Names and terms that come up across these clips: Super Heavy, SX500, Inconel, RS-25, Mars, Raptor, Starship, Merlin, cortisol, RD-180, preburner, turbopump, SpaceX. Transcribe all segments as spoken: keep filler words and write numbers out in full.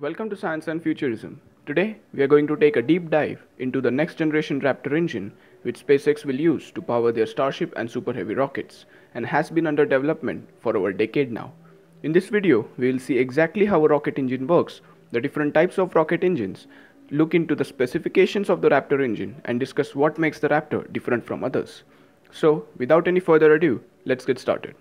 Welcome to Science and Futurism. Today, we are going to take a deep dive into the next generation Raptor engine which SpaceX will use to power their Starship and Super Heavy rockets and has been under development for over a decade now. In this video, we will see exactly how a rocket engine works, the different types of rocket engines, look into the specifications of the Raptor engine and discuss what makes the Raptor different from others. So, without any further ado, let's get started.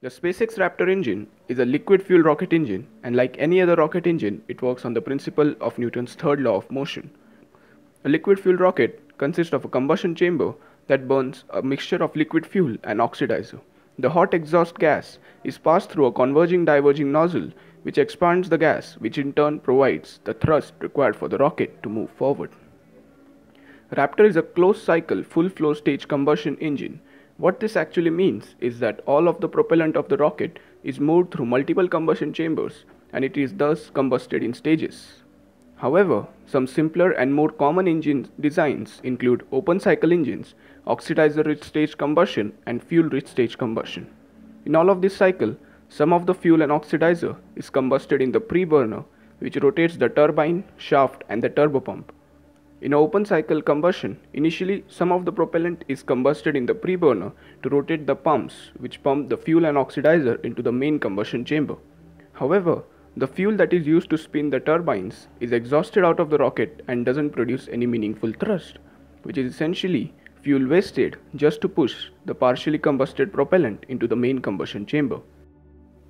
The SpaceX Raptor engine is a liquid fuel rocket engine, and like any other rocket engine, it works on the principle of Newton's third law of motion. A liquid fuel rocket consists of a combustion chamber that burns a mixture of liquid fuel and oxidizer. The hot exhaust gas is passed through a converging diverging nozzle which expands the gas, which in turn provides the thrust required for the rocket to move forward. Raptor is a closed cycle full flow stage combustion engine. What this actually means is that all of the propellant of the rocket is moved through multiple combustion chambers and it is thus combusted in stages. However, some simpler and more common engine designs include open cycle engines, oxidizer-rich stage combustion and fuel-rich stage combustion. In all of this cycle, some of the fuel and oxidizer is combusted in the preburner which rotates the turbine, shaft and the turbopump. In open cycle combustion, initially some of the propellant is combusted in the preburner to rotate the pumps which pump the fuel and oxidizer into the main combustion chamber. However, the fuel that is used to spin the turbines is exhausted out of the rocket and doesn't produce any meaningful thrust, which is essentially fuel wasted just to push the partially combusted propellant into the main combustion chamber.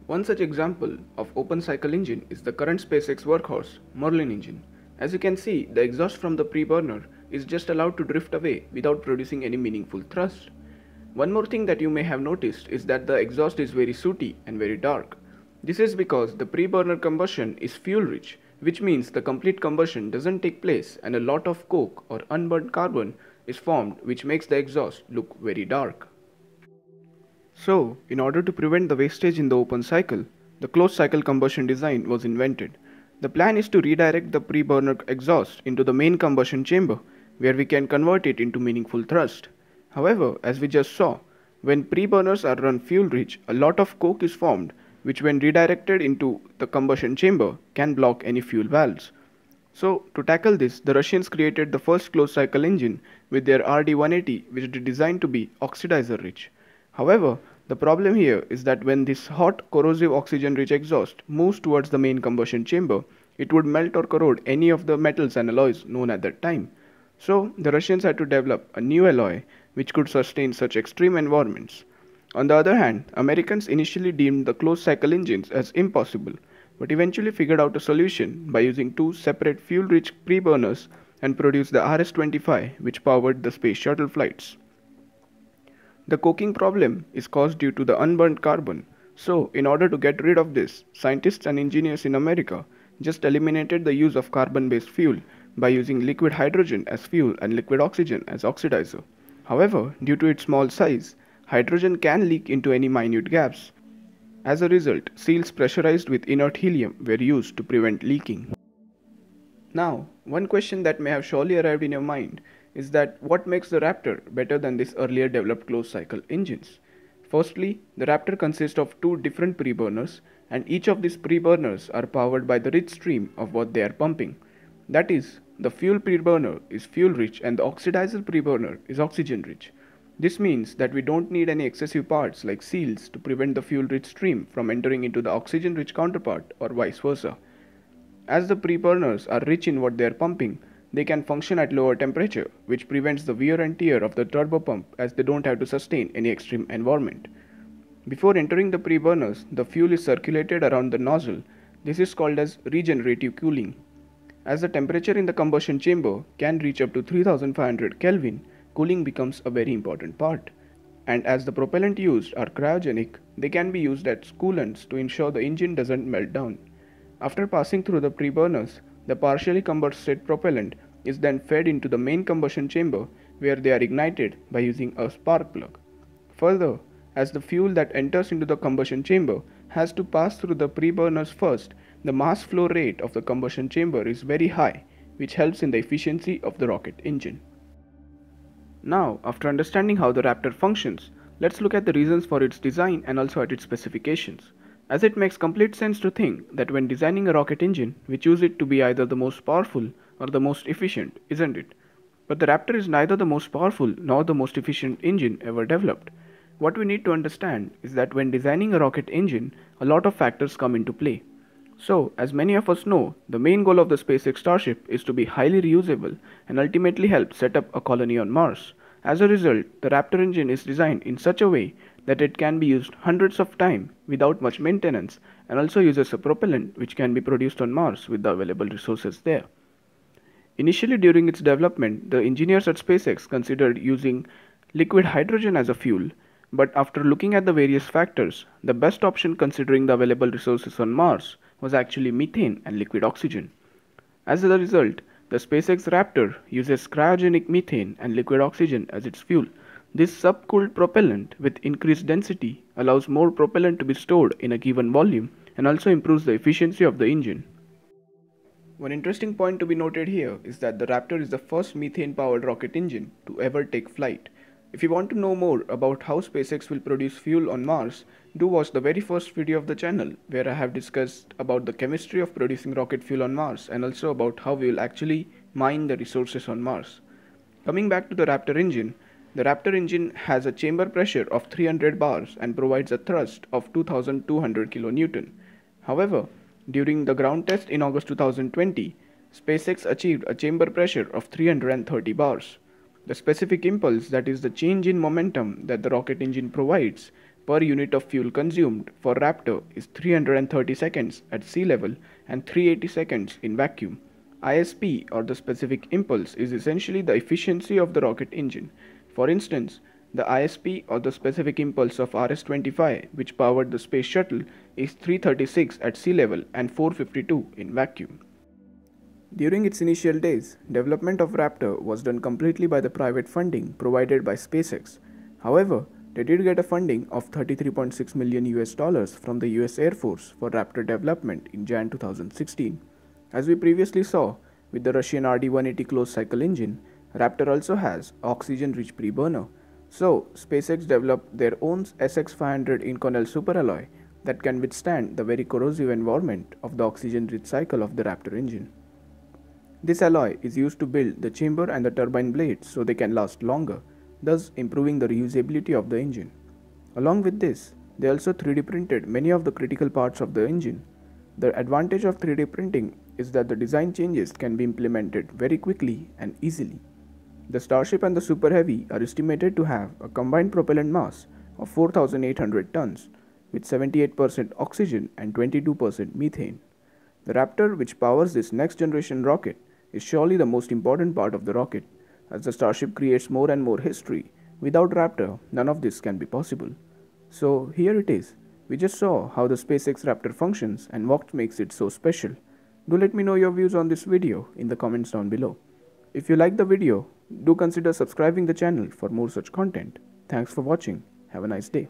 One such example of open cycle engine is the current SpaceX workhorse, Merlin engine. As you can see, the exhaust from the preburner is just allowed to drift away without producing any meaningful thrust. One more thing that you may have noticed is that the exhaust is very sooty and very dark. This is because the preburner combustion is fuel rich, which means the complete combustion doesn't take place and a lot of coke or unburnt carbon is formed, which makes the exhaust look very dark. So, in order to prevent the wastage in the open cycle, the closed cycle combustion design was invented. The plan is to redirect the preburner exhaust into the main combustion chamber, where we can convert it into meaningful thrust. However, as we just saw, when preburners are run fuel-rich, a lot of coke is formed, which when redirected into the combustion chamber, can block any fuel valves. So, to tackle this, the Russians created the first closed-cycle engine with their R D one eighty, which is designed to be oxidizer-rich. However, the problem here is that when this hot, corrosive oxygen-rich exhaust moves towards the main combustion chamber, it would melt or corrode any of the metals and alloys known at that time. So, the Russians had to develop a new alloy which could sustain such extreme environments. On the other hand, Americans initially deemed the closed-cycle engines as impossible, but eventually figured out a solution by using two separate fuel-rich preburners and produced the R S twenty-five, which powered the space shuttle flights. The coking problem is caused due to the unburnt carbon, so in order to get rid of this, scientists and engineers in America just eliminated the use of carbon-based fuel by using liquid hydrogen as fuel and liquid oxygen as oxidizer. However, due to its small size, hydrogen can leak into any minute gaps. As a result, seals pressurized with inert helium were used to prevent leaking. Now, one question that may have surely arrived in your mind is that what makes the Raptor better than these earlier developed closed cycle engines? Firstly, the Raptor consists of two different preburners, and each of these preburners are powered by the rich stream of what they are pumping. That is, the fuel preburner is fuel rich and the oxidizer preburner is oxygen rich. This means that we don't need any excessive parts like seals to prevent the fuel rich stream from entering into the oxygen rich counterpart or vice versa. As the preburners are rich in what they are pumping, they can function at lower temperature, which prevents the wear and tear of the turbopump as they don't have to sustain any extreme environment. Before entering the preburners, the fuel is circulated around the nozzle. This is called as regenerative cooling. As the temperature in the combustion chamber can reach up to three thousand five hundred Kelvin, cooling becomes a very important part. And as the propellant used are cryogenic, they can be used as coolants to ensure the engine doesn't melt down. After passing through the preburners, the partially combusted propellant is then fed into the main combustion chamber where they are ignited by using a spark plug. Further, as the fuel that enters into the combustion chamber has to pass through the preburners first, the mass flow rate of the combustion chamber is very high, which helps in the efficiency of the rocket engine. Now, after understanding how the Raptor functions, let's look at the reasons for its design and also at its specifications, as it makes complete sense to think that when designing a rocket engine, we choose it to be either the most powerful or the most efficient, isn't it? But the Raptor is neither the most powerful nor the most efficient engine ever developed. What we need to understand is that when designing a rocket engine, a lot of factors come into play. So, as many of us know, the main goal of the SpaceX Starship is to be highly reusable and ultimately help set up a colony on Mars. As a result, the Raptor engine is designed in such a way that it can be used hundreds of times without much maintenance and also uses a propellant which can be produced on Mars with the available resources there. Initially during its development, the engineers at SpaceX considered using liquid hydrogen as a fuel. But after looking at the various factors, the best option considering the available resources on Mars was actually methane and liquid oxygen. As a result, the SpaceX Raptor uses cryogenic methane and liquid oxygen as its fuel. This subcooled propellant with increased density allows more propellant to be stored in a given volume and also improves the efficiency of the engine. One interesting point to be noted here is that the Raptor is the first methane-powered rocket engine to ever take flight. If you want to know more about how SpaceX will produce fuel on Mars, do watch the very first video of the channel where I have discussed about the chemistry of producing rocket fuel on Mars and also about how we will actually mine the resources on Mars. Coming back to the Raptor engine, the Raptor engine has a chamber pressure of three hundred bars and provides a thrust of two thousand two hundred kilonewtons. However, during the ground test in August two thousand twenty, SpaceX achieved a chamber pressure of three hundred thirty bars. The specific impulse, that is the change in momentum that the rocket engine provides per unit of fuel consumed for Raptor, is three hundred thirty seconds at sea level and three hundred eighty seconds in vacuum. I S P, or the specific impulse, is essentially the efficiency of the rocket engine. For instance, the I S P, or the specific impulse of R S twenty-five, which powered the space shuttle, is three hundred thirty-six at sea level and four hundred fifty-two in vacuum. During its initial days, development of Raptor was done completely by the private funding provided by SpaceX. However, they did get a funding of thirty-three point six million US dollars from the U S Air Force for Raptor development in January two thousand sixteen. As we previously saw, with the Russian R D one eighty closed cycle engine, Raptor also has oxygen-rich preburner. So, SpaceX developed their own S X five hundred Inconel superalloy that can withstand the very corrosive environment of the oxygen-rich cycle of the Raptor engine. This alloy is used to build the chamber and the turbine blades so they can last longer, thus improving the reusability of the engine. Along with this, they also three D printed many of the critical parts of the engine. The advantage of three D printing is that the design changes can be implemented very quickly and easily. The Starship and the Super Heavy are estimated to have a combined propellant mass of four thousand eight hundred tons with seventy-eight percent oxygen and twenty-two percent methane. The Raptor, which powers this next generation rocket, is surely the most important part of the rocket, as the Starship creates more and more history. Without Raptor, none of this can be possible. So here it is. We just saw how the SpaceX Raptor functions and what makes it so special. Do let me know your views on this video in the comments down below. If you like the video, do consider subscribing the channel for more such content. Thanks for watching. Have a nice day.